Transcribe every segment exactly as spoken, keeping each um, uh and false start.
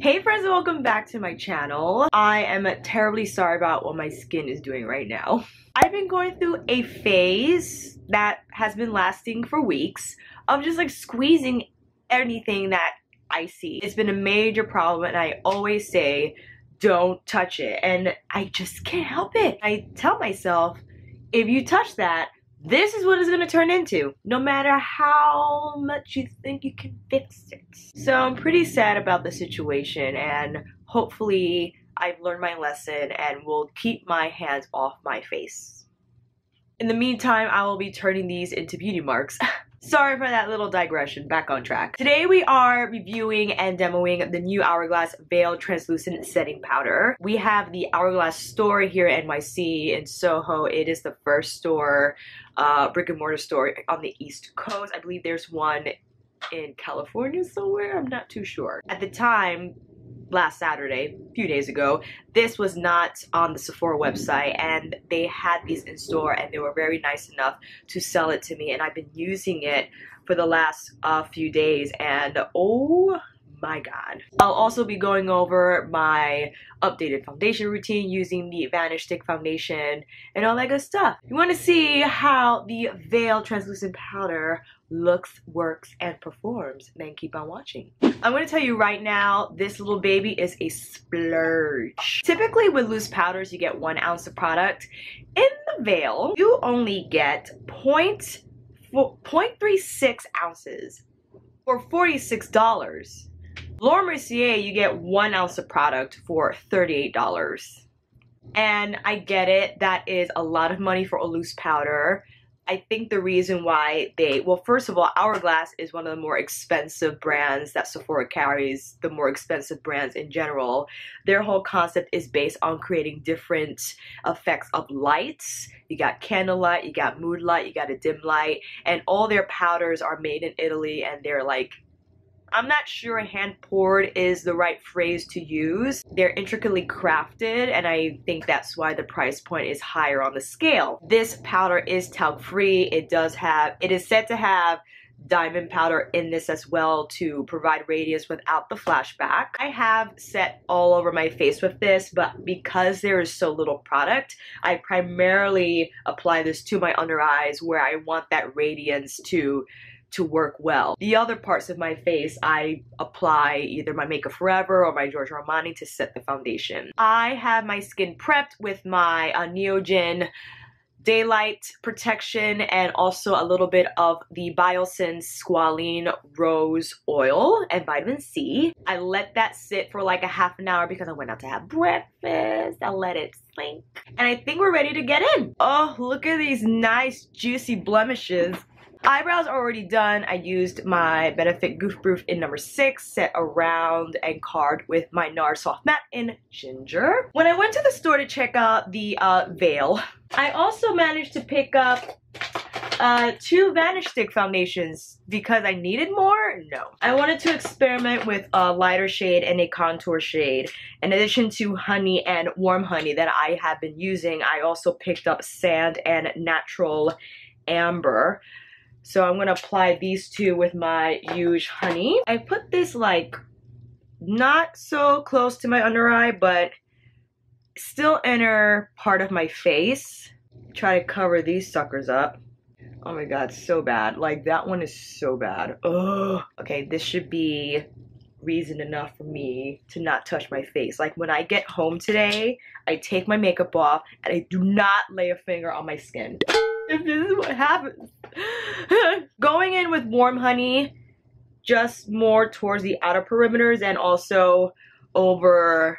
Hey friends, and welcome back to my channel. I am terribly sorry about what my skin is doing right now. I've been going through a phase that has been lasting for weeks of just like squeezing anything that I see. It's been a major problem, and I always say don't touch it, and I just can't help it. I tell myself, if you touch that, this is what it's going to turn into, no matter how much you think you can fix it. So I'm pretty sad about the situation, and hopefully I've learned my lesson and will keep my hands off my face. In the meantime, I will be turning these into beauty marks. Sorry for that little digression, back on track. Today we are reviewing and demoing the new Hourglass Veil Translucent Setting Powder. We have the Hourglass store here at N Y C in Soho. It is the first store, uh, brick and mortar store on the East Coast. I believe there's one in California somewhere, I'm not too sure. At the time, last Saturday, a few days ago, this was not on the Sephora website, and they had these in store, and they were very nice enough to sell it to me, and I've been using it for the last uh, few days, and oh my god. I'll also be going over my updated foundation routine using the Vanish Stick foundation and all that good stuff. You want to see how the Veil Translucent Powder looks, works, and performs, then keep on watching. I'm going to tell you right now, this little baby is a splurge. Typically with loose powders, you get one ounce of product. In the veil, you only get zero point three six ounces for forty-six dollars. Laura Mercier, you get one ounce of product for thirty-eight dollars. And I get it, that is a lot of money for a loose powder. I think the reason why they, well, first of all, Hourglass is one of the more expensive brands that Sephora carries, the more expensive brands in general. Their whole concept is based on creating different effects of lights. You got candlelight, you got mood light, you got a dim light, and all their powders are made in Italy, and they're like, I'm not sure hand poured is the right phrase to use. They're intricately crafted, and I think that's why the price point is higher on the scale. This powder is talc free. It does have, it is said to have diamond powder in this as well to provide radiance without the flashback. I have set all over my face with this, but because there is so little product, I primarily apply this to my under eyes where I want that radiance to to work well. The other parts of my face, I apply either my Make Up For Ever or my Giorgio Armani to set the foundation. I have my skin prepped with my uh, Neogen Daylight Protection and also a little bit of the Biossance Squalene Rose Oil and Vitamin C. I let that sit for like a half an hour because I went out to have breakfast. I let it sink. And I think we're ready to get in. Oh, look at these nice juicy blemishes. Eyebrows are already done. I used my Benefit Goof Proof in number six, set around and card with my NARS Soft Matte in Ginger. When I went to the store to check out the uh, veil, I also managed to pick up uh, two Vanish Stick foundations because I needed more? No. I wanted to experiment with a lighter shade and a contour shade. In addition to Honey and Warm Honey that I have been using, I also picked up Sand and Natural Amber. So I'm gonna apply these two with my huge Honey. I put this like not so close to my under eye, but still inner part of my face. Try to cover these suckers up. Oh my god, so bad. Like that one is so bad. Ugh. Okay, this should be reason enough for me to not touch my face. Like when I get home today, I take my makeup off and I do not lay a finger on my skin. If this is what happens. Going in with Warm Honey, just more towards the outer perimeters and also over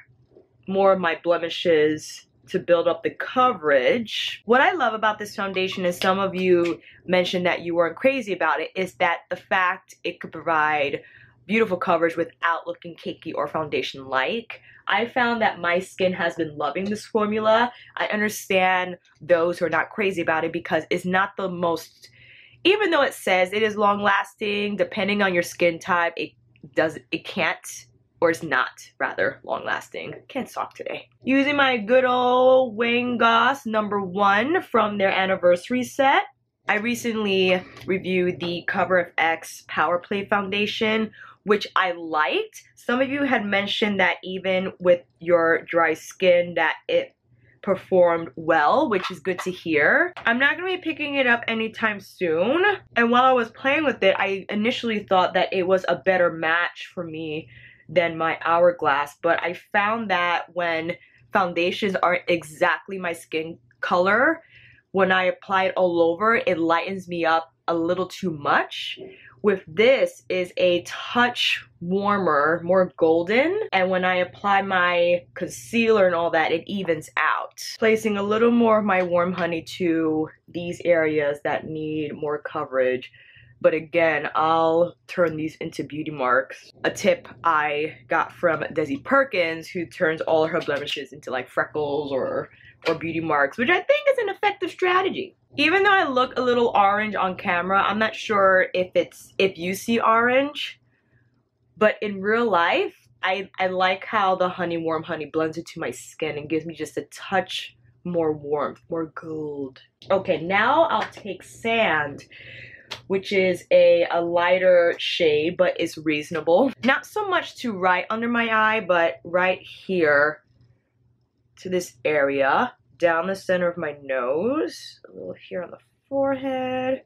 more of my blemishes to build up the coverage. What I love about this foundation, is some of you mentioned that you weren't crazy about it, is that the fact it could provide beautiful coverage without looking cakey or foundation-like. I found that my skin has been loving this formula. I understand those who are not crazy about it because it's not the most, even though it says it is long-lasting, depending on your skin type, it does, it can't, or it's not, rather, long-lasting. Can't talk today. Using my good old Wayne Goss number one from their anniversary set. I recently reviewed the Cover F X Power Play Foundation, which I liked. Some of you had mentioned that even with your dry skin that it performed well, which is good to hear. I'm not going to be picking it up anytime soon. And while I was playing with it, I initially thought that it was a better match for me than my Hourglass, but I found that when foundations aren't exactly my skin color, when I apply it all over, it lightens me up a little too much. With this is a touch warmer, more golden, and when I apply my concealer and all that, it evens out. Placing a little more of my warm honey to these areas that need more coverage. But again, I'll turn these into beauty marks. A tip I got from Desi Perkins, who turns all her blemishes into like freckles or, or beauty marks, which I think is an effective strategy. Even though I look a little orange on camera, I'm not sure if it's if you see orange, but in real life, I, I like how the honey warm honey blends into my skin and gives me just a touch more warmth, more gold. Okay, now I'll take Sand, which is a, a lighter shade, but is reasonable. Not so much to right under my eye, but right here to this area, down the center of my nose, a little here on the forehead.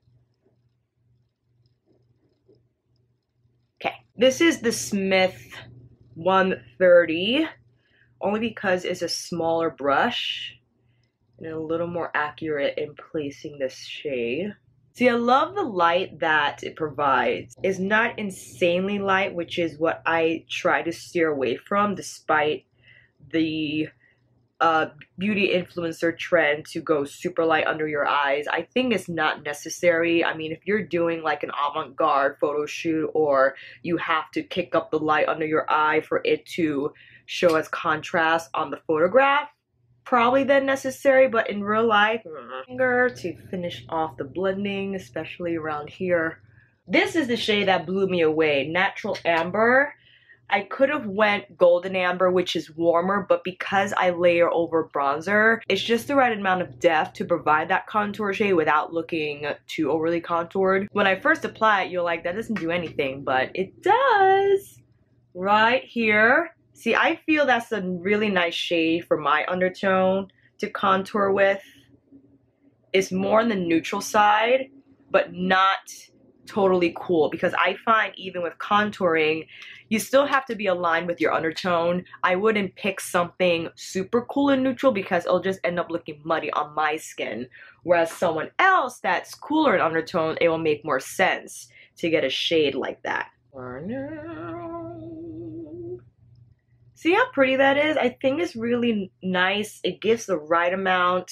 Okay, this is the Smith one thirty, only because it's a smaller brush and a little more accurate in placing this shade. See, I love the light that it provides. It's not insanely light, which is what I try to steer away from, despite the uh, beauty influencer trend to go super light under your eyes. I think it's not necessary. I mean, if you're doing like an avant-garde photo shoot or you have to kick up the light under your eye for it to show as contrast on the photograph, probably then necessary, but in real life, finger to finish off the blending, especially around here. This is the shade that blew me away, Natural Amber. I could have went Golden Amber, which is warmer, but because I layer over bronzer, it's just the right amount of depth to provide that contour shade without looking too overly contoured. When I first apply it, you're like, that doesn't do anything, but it does right here. See, I feel that's a really nice shade for my undertone to contour with. It's more on the neutral side, but not totally cool, because I find even with contouring, you still have to be aligned with your undertone. I wouldn't pick something super cool and neutral because it'll just end up looking muddy on my skin. Whereas someone else that's cooler in undertone, it will make more sense to get a shade like that. See how pretty that is? I think it's really nice. It gives the right amount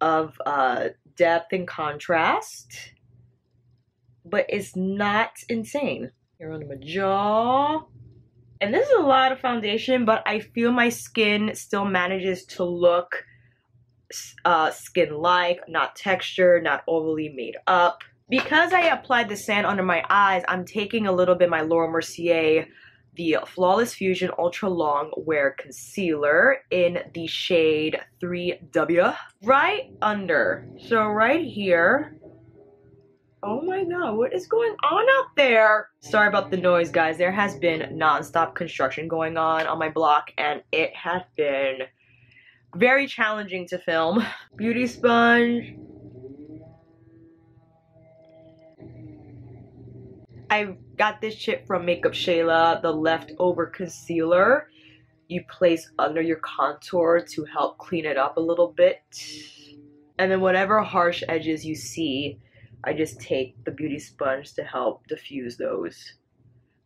of uh, depth and contrast, but it's not insane. Here on my jaw. And this is a lot of foundation, but I feel my skin still manages to look uh, skin-like, not textured, not overly made up. Because I applied the Sand under my eyes, I'm taking a little bit of my Laura Mercier, the Flawless Fusion Ultra Long Wear Concealer in the shade three W. Right under. So right here. Oh my god, what is going on out there? Sorry about the noise, guys. There has been non-stop construction going on on my block, and it has been very challenging to film. Beauty sponge. I got this chip from Makeup Shayla, the leftover concealer you place under your contour to help clean it up a little bit. And then whatever harsh edges you see, I just take the beauty sponge to help diffuse those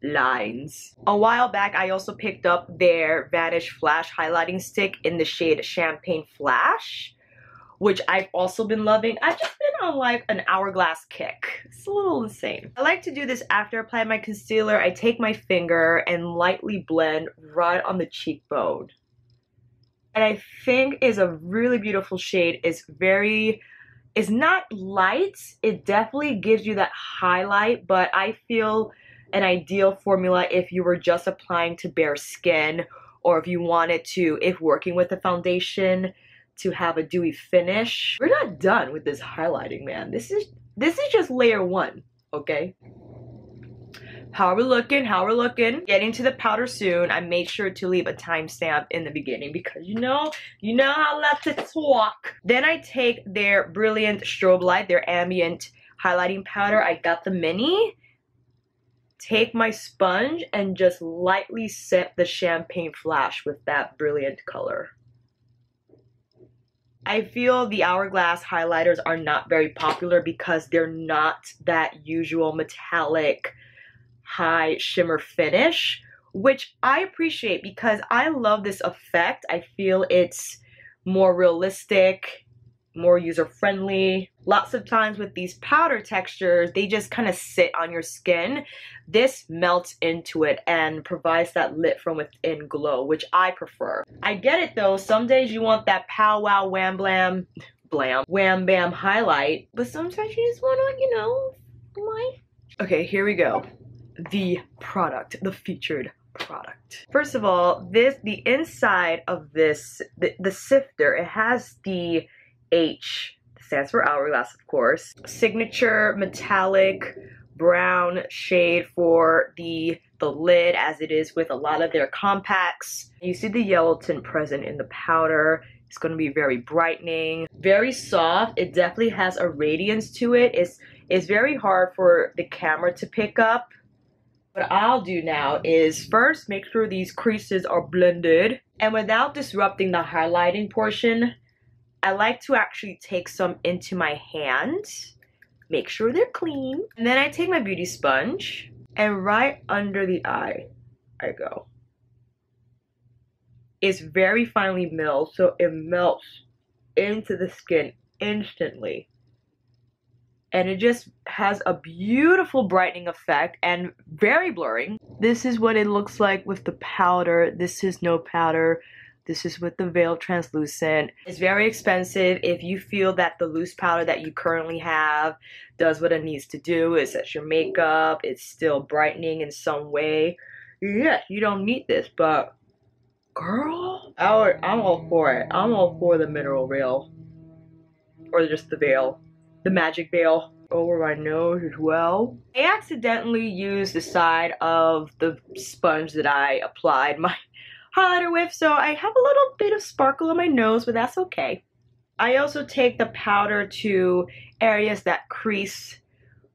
lines. A while back, I also picked up their Vanish Flash Highlighting Stick in the shade Champagne Flash, which I've also been loving. I've just been on like an Hourglass kick. It's a little insane. I like to do this after I apply my concealer. I take my finger and lightly blend right on the cheekbone. And I think is a really beautiful shade. It's very, it's not light. It definitely gives you that highlight, but I feel an ideal formula if you were just applying to bare skin or if you wanted to, if working with a foundation, to have a dewy finish. We're not done with this highlighting, man. This is this is just layer one, okay? How are we looking? How are we looking? Getting to the powder soon. I made sure to leave a timestamp in the beginning because you know, you know how I love to talk. Then I take their Brilliant Strobe Light, their Ambient Highlighting Powder. I got the mini. Take my sponge and just lightly set the Champagne Flash with that brilliant color. I feel the Hourglass highlighters are not very popular because they're not that usual metallic high shimmer finish, which I appreciate because I love this effect. I feel it's more realistic, more user-friendly. Lots of times with these powder textures, they just kind of sit on your skin. This melts into it and provides that lit from within glow, which I prefer. I get it though, some days you want that pow wow wham blam, blam, wham bam highlight, but sometimes you just wanna, you know, light. Okay, here we go. The product, the featured product. First of all, this the inside of this, the, the sifter, it has the H, stands for Hourglass, of course, signature metallic brown shade for the, the lid, as it is with a lot of their compacts. You see the yellow tint present in the powder. It's going to be very brightening, very soft. It definitely has a radiance to it. It's, it's very hard for the camera to pick up. What I'll do now is first make sure these creases are blended, and without disrupting the highlighting portion, I like to actually take some into my hand, make sure they're clean, and then I take my beauty sponge and right under the eye I go. It's very finely milled, so it melts into the skin instantly. And it just has a beautiful brightening effect and very blurring. This is what it looks like with the powder. This is no powder. This is with the Veil Translucent. It's very expensive. If you feel that the loose powder that you currently have does what it needs to do, it sets your makeup, it's still brightening in some way, yeah, you don't need this, but girl, I would, I'm all for it. I'm all for the mineral veil, or just the veil. The magic veil over my nose as well. I accidentally used the side of the sponge that I applied my highlighter with, so I have a little bit of sparkle on my nose, but that's okay. I also take the powder to areas that crease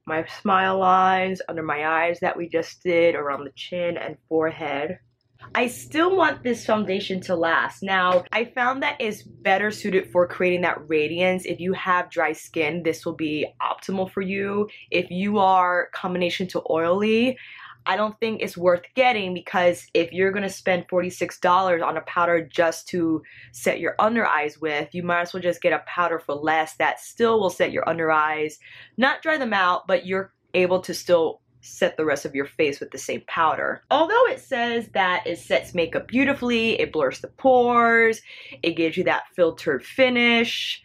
my smile lines, under my eyes that we just did, around the chin and forehead. I still want this foundation to last. Now, I found that it's better suited for creating that radiance. If you have dry skin, this will be optimal for you. If you are combination to oily, I don't think it's worth getting, because if you're gonna spend forty-six dollars on a powder just to set your under eyes with, you might as well just get a powder for less that still will set your under eyes, not dry them out, but you're able to still set the rest of your face with the same powder. Although it says that it sets makeup beautifully, it blurs the pores, it gives you that filtered finish.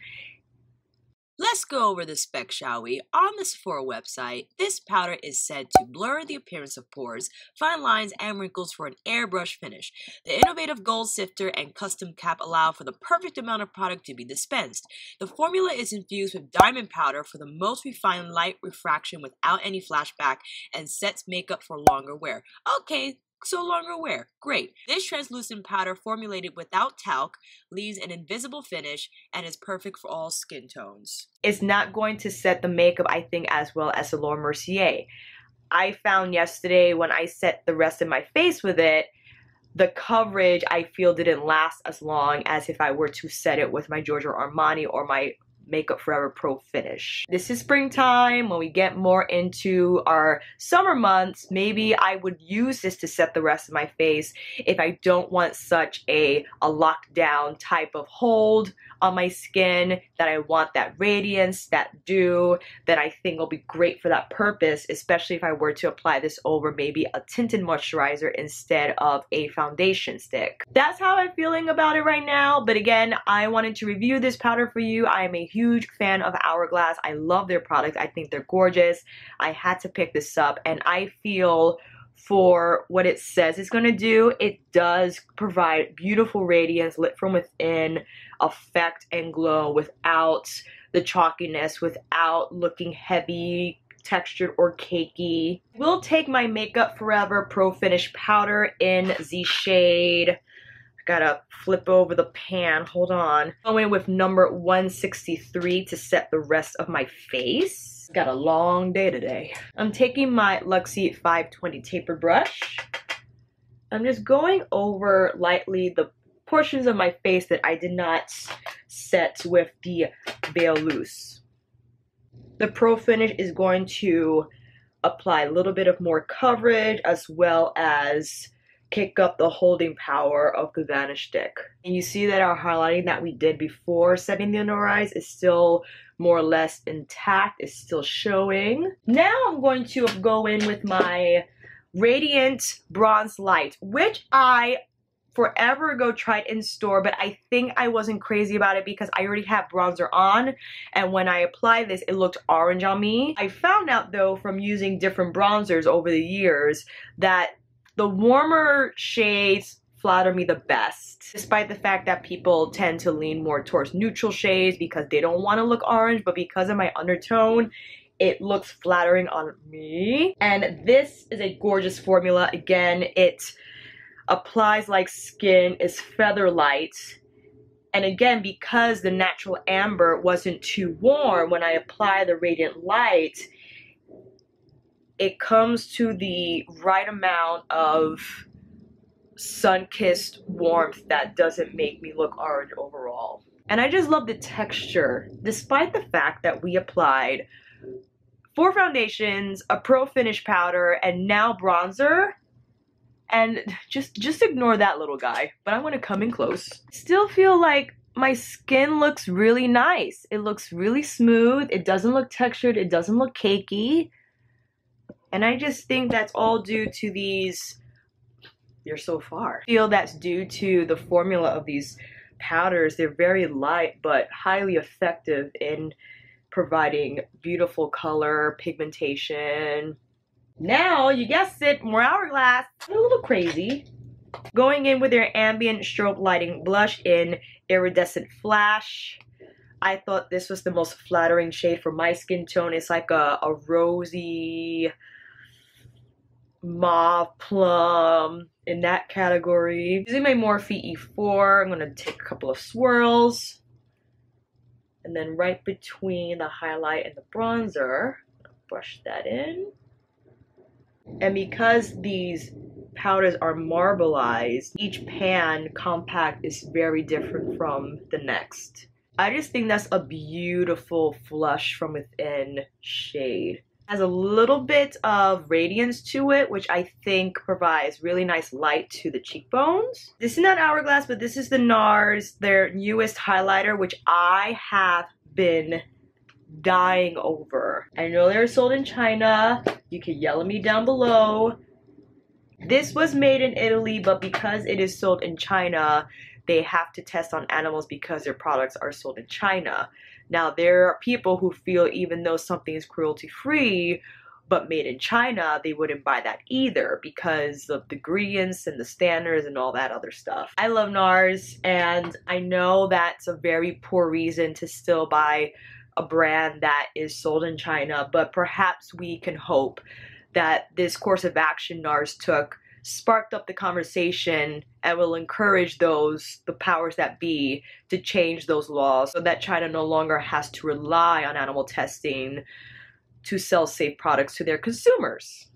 Let's go over the spec, shall we? On the Sephora website, this powder is said to blur the appearance of pores, fine lines, and wrinkles for an airbrush finish. The innovative gold sifter and custom cap allow for the perfect amount of product to be dispensed. The formula is infused with diamond powder for the most refined light refraction without any flashback, and sets makeup for longer wear. Okay. So longer wear, great. This translucent powder, formulated without talc, leaves an invisible finish and is perfect for all skin tones. It's not going to set the makeup, I think, as well as the Laura Mercier. I found yesterday when I set the rest of my face with it, the coverage I feel didn't last as long as if I were to set it with my Giorgio Armani or my Makeup For Ever Pro Finish. This is springtime. When we get more into our summer months, maybe I would use this to set the rest of my face if I don't want such a, a lockdown type of hold on my skin, that I want that radiance, that dew, that I think will be great for that purpose, especially if I were to apply this over maybe a tinted moisturizer instead of a foundation stick. That's how I'm feeling about it right now, but again, I wanted to review this powder for you. I am a huge fan of Hourglass. I love their products. I think they're gorgeous. I had to pick this up, and I feel for what it says it's going to do. It does provide beautiful radiance, lit from within effect and glow without the chalkiness, without looking heavy, textured, or cakey. We'll take my Makeup For Ever Pro Finish Powder in the shade, gotta flip over the pan, hold on. Going with number one sixty-three to set the rest of my face. Got a long day today. I'm taking my Luxie five twenty taper brush. I'm just going over lightly the portions of my face that I did not set with the Veil Loose. The Pro Finish is going to apply a little bit of more coverage as well as kick up the holding power of the Vanish Stick. And you see that our highlighting that we did before setting the under eyes is still more or less intact. It's still showing. Now I'm going to go in with my Radiant Bronze Light, which I forever ago tried in store, but I think I wasn't crazy about it because I already have bronzer on, and when I applied this it looked orange on me. I found out though from using different bronzers over the years that the warmer shades flatter me the best, despite the fact that people tend to lean more towards neutral shades because they don't want to look orange, but because of my undertone, it looks flattering on me. And this is a gorgeous formula. Again, it applies like skin, is feather light. And again, because the natural amber wasn't too warm, when I apply the Radiant Light, it comes to the right amount of sun-kissed warmth that doesn't make me look orange overall. And I just love the texture. Despite the fact that we applied four foundations, a Pro Finish powder, and now bronzer, and just, just ignore that little guy, but I'm gonna come in close. Still feel like my skin looks really nice. It looks really smooth. It doesn't look textured. It doesn't look cakey. And I just think that's all due to these, you're so far. I feel that's due to the formula of these powders. They're very light, but highly effective in providing beautiful color, pigmentation. Now, you guessed it, more Hourglass. I'm a little crazy. Going in with their Ambient Strobe Lighting Blush in Iridescent Flash. I thought this was the most flattering shade for my skin tone. It's like a, a rosy, mauve, plum, in that category. Using my Morphe E four, I'm gonna take a couple of swirls. And then right between the highlight and the bronzer, brush that in. And because these powders are marbleized, each pan compact is very different from the next. I just think that's a beautiful flush from within shade. Has a little bit of radiance to it, which I think provides really nice light to the cheekbones. This is not Hourglass, but this is the NARS, their newest highlighter, which I have been dying over. I know they're sold in China. You can yell at me down below. This was made in Italy, but because it is sold in China, they have to test on animals because their products are sold in China. Now, there are people who feel even though something is cruelty-free but made in China, they wouldn't buy that either because of the ingredients and the standards and all that other stuff. I love NARS, and I know that's a very poor reason to still buy a brand that is sold in China, but perhaps we can hope that this course of action NARS took sparked up the conversation and will encourage those, the powers that be, to change those laws so that China no longer has to rely on animal testing to sell safe products to their consumers.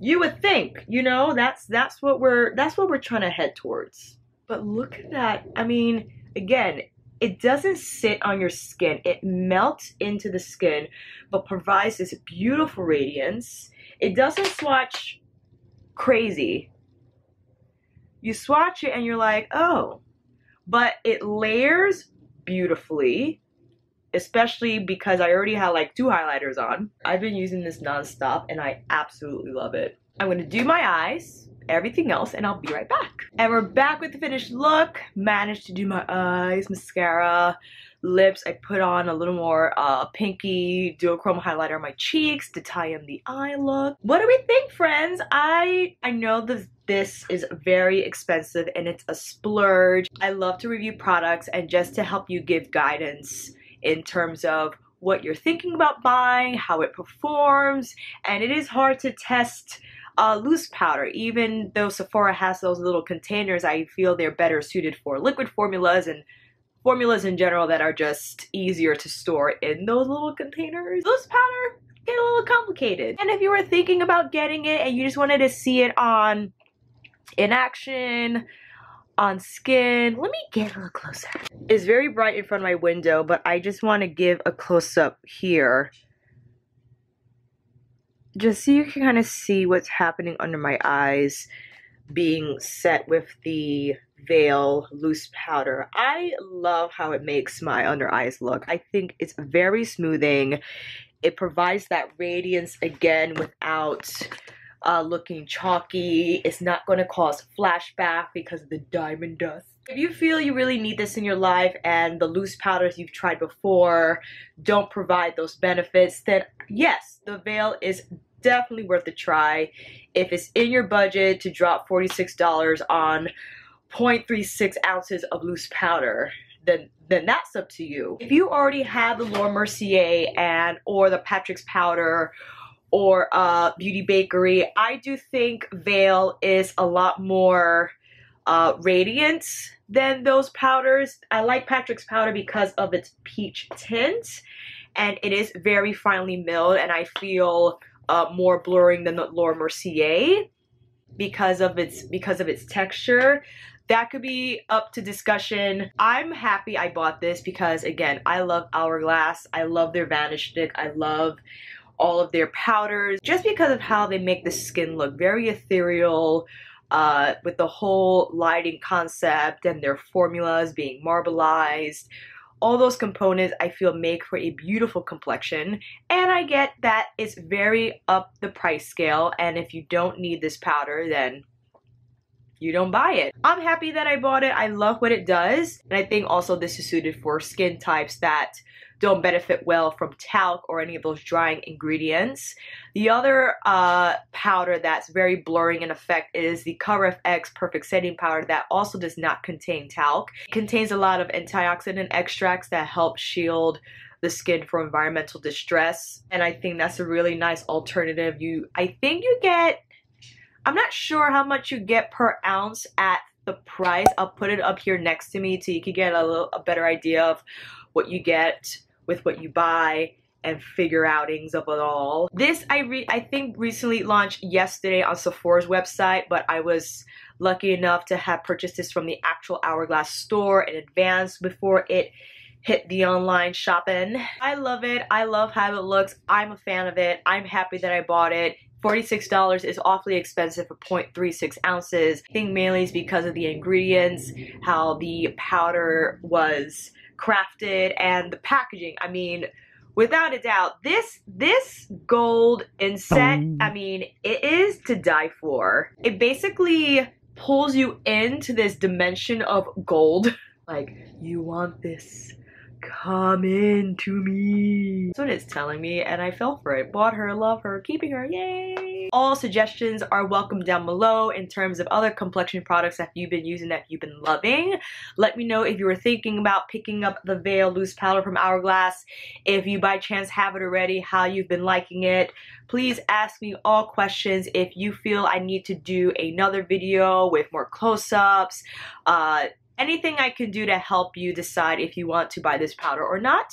You would think, you know, that's that's what we're that's what we're trying to head towards. But look at that. I mean, again, it doesn't sit on your skin. It melts into the skin but provides this beautiful radiance. It doesn't swatch crazy. You swatch it and you're like, oh, but it layers beautifully, especially because I already had like two highlighters on. I've been using this nonstop and I absolutely love it. I'm gonna do my eyes. everything else, and I'll be right back. And we're back with the finished look. Managed to do my eyes, mascara, lips. I put on a little more uh, pinky duochrome highlighter on my cheeks to tie in the eye look. What do we think, friends? I I know this this is very expensive and it's a splurge. I love to review products and just to help you give guidance in terms of what you're thinking about buying, how it performs, and it is hard to test Uh, loose powder. Even though Sephora has those little containers, I feel they're better suited for liquid formulas and formulas in general that are just easier to store in those little containers. Loose powder get a little complicated. And if you were thinking about getting it and you just wanted to see it on in action, on skin, let me get a little closer. It's very bright in front of my window, but I just want to give a close-up here, just so you can kind of see what's happening under my eyes being set with the veil loose powder. I love how it makes my under eyes look. I think it's very smoothing. It provides that radiance again without uh, looking chalky. It's not going to cause flashback because of the diamond dust. If you feel you really need this in your life and the loose powders you've tried before don't provide those benefits, then yes, the veil is definitely worth a try. If it's in your budget to drop forty-six dollars on zero point three six ounces of loose powder, then then that's up to you. If you already have the Laura Mercier and or the Patrick's powder or uh, Beauty Bakery, I do think veil is a lot more Uh, radiant than those powders. I like Patrick's powder because of its peach tint, and it is very finely milled, and I feel uh, more blurring than the Laura Mercier because of its because of its texture. That could be up to discussion. I'm happy I bought this because, again, I love Hourglass. I love their Vanish Stick. I love all of their powders just because of how they make the skin look very ethereal. Uh, with the whole lighting concept and their formulas being marbleized, all those components I feel make for a beautiful complexion. And I get that it's very up the price scale, and if you don't need this powder, then you don't buy it. I'm happy that I bought it. I love what it does, and I think also this is suited for skin types that don't benefit well from talc or any of those drying ingredients. The other uh, powder that's very blurring in effect is the Cover F X Perfect Setting Powder that also does not contain talc. It contains a lot of antioxidant extracts that help shield the skin from environmental distress, and I think that's a really nice alternative. You, I think you get, I'm not sure how much you get per ounce at the price. I'll put it up here next to me so you can get a, little, a better idea of what you get with what you buy and figure outings of it all. This I re I think recently launched yesterday on Sephora's website, but I was lucky enough to have purchased this from the actual Hourglass store in advance before it hit the online shopping. I love it. I love how it looks. I'm a fan of it. I'm happy that I bought it. forty-six dollars is awfully expensive for zero point three six ounces. I think mainly is because of the ingredients, how the powder was crafted, and the packaging. I mean, without a doubt, this this gold inset, I mean, it is to die for. It basically pulls you into this dimension of gold. Like, you want this? Come in to me. That's what it's telling me, and I fell for it. Bought her, love her, keeping her, yay! All suggestions are welcome down below in terms of other complexion products that you've been using that you've been loving. Let me know if you were thinking about picking up the Veil Loose Powder from Hourglass, if you by chance have it already, how you've been liking it. Please ask me all questions. If you feel I need to do another video with more close-ups, uh, anything I can do to help you decide if you want to buy this powder or not,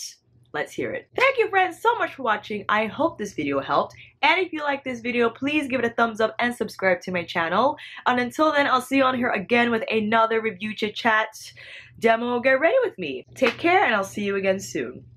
let's hear it. Thank you, friends, so much for watching. I hope this video helped. And if you like this video, please give it a thumbs up and subscribe to my channel. And until then, I'll see you on here again with another review chit chat demo. Get ready with me. Take care, and I'll see you again soon.